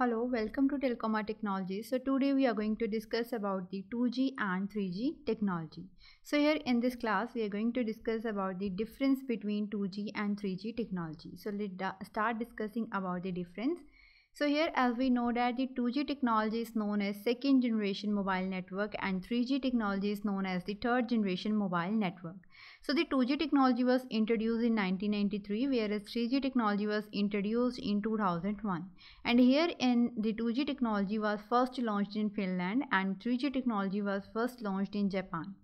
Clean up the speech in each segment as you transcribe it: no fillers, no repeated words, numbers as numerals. Hello, welcome to Telcoma Technologies. So today we are going to discuss about the 2G and 3G technology. So here in this class we are going to discuss about the difference between 2G and 3G technology. So let's start discussing about the difference. So here, as we know that the 2G technology is known as second generation mobile network and 3G technology is known as the third generation mobile network. So the 2G technology was introduced in 1993, whereas 3G technology was introduced in 2001. And here in the 2G technology was first launched in Finland and 3G technology was first launched in Japan.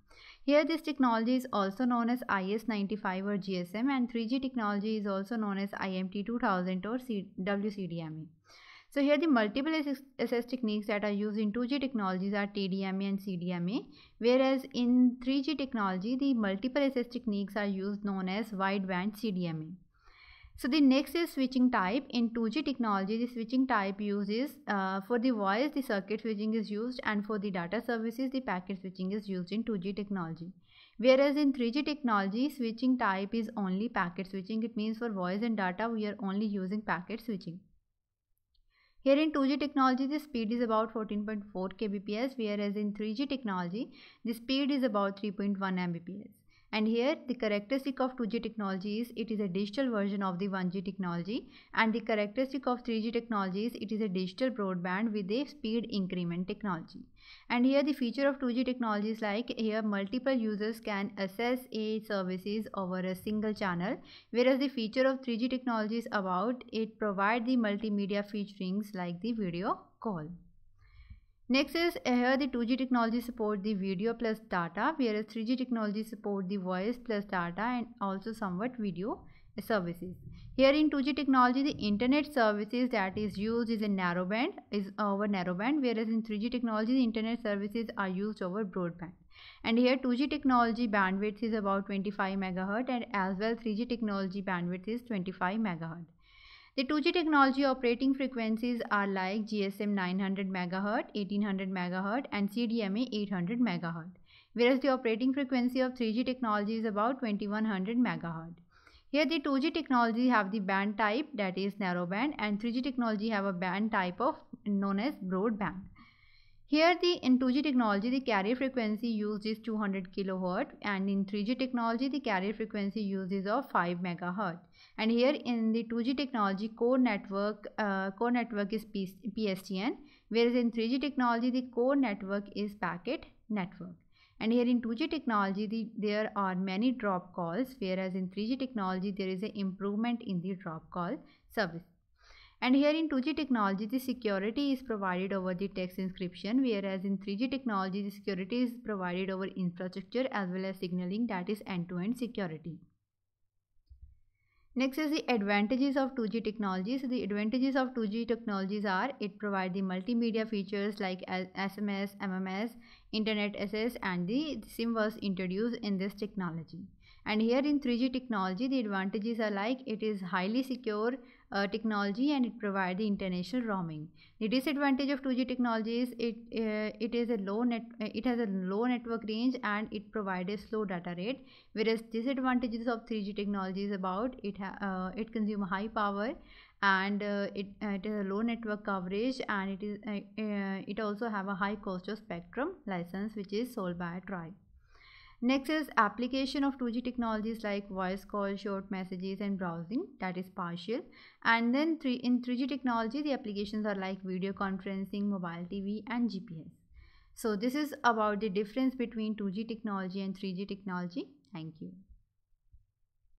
Here this technology is also known as IS-95 or GSM and 3G technology is also known as IMT-2000 or WCDMA. So here the multiple access techniques that are used in 2G technologies are TDMA and CDMA, whereas in 3G technology the multiple access techniques are used known as wideband CDMA. So the next is switching type. In 2G technology the switching type uses for the voice the circuit switching is used and for the data services the packet switching is used in 2G technology. Whereas in 3G technology switching type is only packet switching. It means for voice and data we are only using packet switching. Here in 2G technology the speed is about 14.4 kbps, whereas in 3G technology the speed is about 3.1 mbps. And here the characteristic of 2G technology is it is a digital version of the 1G technology, and the characteristic of 3G technology is it is a digital broadband with a speed increment technology. And here the feature of 2G technology is like here multiple users can access a services over a single channel, whereas the feature of 3G technology is about it provide the multimedia featurings like the video call. Next is here the 2G technology support the video plus data, whereas 3G technology support the voice plus data and also somewhat video services. Here in 2G technology the internet services that is used is a narrowband, is over narrowband, whereas in 3G technology the internet services are used over broadband. And here 2G technology bandwidth is about 25 MHz and as well 3G technology bandwidth is 25 MHz. The 2G technology operating frequencies are like GSM 900 MHz, 1800 MHz and CDMA 800 MHz. Whereas the operating frequency of 3G technology is about 2100 MHz. Here the 2G technology have the band type that is narrowband and 3G technology have a band type of known as broadband. Here in 2G technology the carrier frequency used is 200 kHz and in 3G technology the carrier frequency used is of 5 MHz. And here in the 2G technology core network is PSTN, whereas in 3G technology the core network is packet network. And here in 2G technology there are many drop calls, whereas in 3G technology there is an improvement in the drop call service. And here in 2G technology the security is provided over the text encryption, whereas in 3G technology the security is provided over infrastructure as well as signaling, that is end-to-end security. Next is the advantages of 2G technologies. So the advantages of 2G technologies are it provides the multimedia features like SMS, MMS, internet access, and the SIM was introduced in this technology. And here in 3G technology the advantages are like it is highly secure technology and it provides the international roaming. The disadvantage of 2G technology is it has a low network range and it provides a slow data rate, whereas disadvantages of 3G technology is about it consumes high power and it has a low network coverage, and it also have a high cost of spectrum license which is sold by Tri. Next is application of 2G technologies like voice call, short messages and browsing, that is partial. And then in 3G technology the applications are like video conferencing, mobile TV and GPS. So this is about the difference between 2G technology and 3G technology. Thank you.